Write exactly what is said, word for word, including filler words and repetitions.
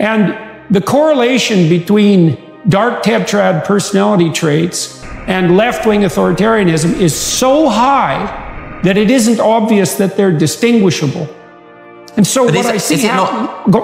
And the correlation between dark tetrad personality traits and left-wing authoritarianism is so high that it isn't obvious that they're distinguishable. And so but what is, I see happening...